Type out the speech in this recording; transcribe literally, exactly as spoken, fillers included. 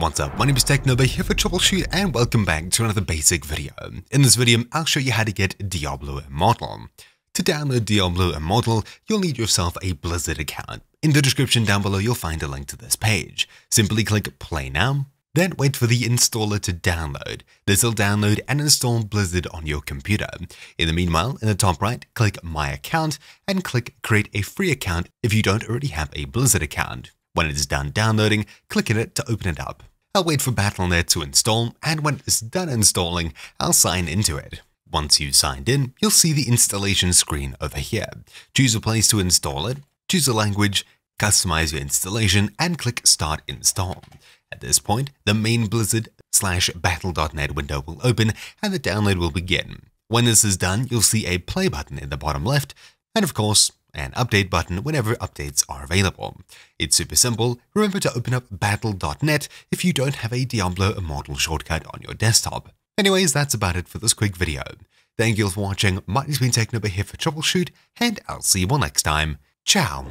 What's up, my name is TechNobo here for TroubleChute and welcome back to another basic video. In this video, I'll show you how to get Diablo Immortal. To download Diablo Immortal, you'll need yourself a Blizzard account. In the description down below, you'll find a link to this page. Simply click play now, then wait for the installer to download. This will download and install Blizzard on your computer. In the meanwhile, in the top right, click my account and click create a free account if you don't already have a Blizzard account. When it is done downloading, click on it to open it up. I'll wait for Battle dot net to install, and when it's done installing, I'll sign into it. Once you've signed in, you'll see the installation screen over here. Choose a place to install it, choose a language, customize your installation, and click Start Install. At this point, the main Blizzard slash Battle dot net window will open, and the download will begin. When this is done, you'll see a play button in the bottom left, and of course, an update button whenever updates are available. It's super simple. Remember to open up Battle dot net if you don't have a Diablo Immortal shortcut on your desktop. Anyways, that's about it for this quick video. Thank you all for watching. My name's been TechNobo here for TroubleChute, and I'll see you all next time. Ciao!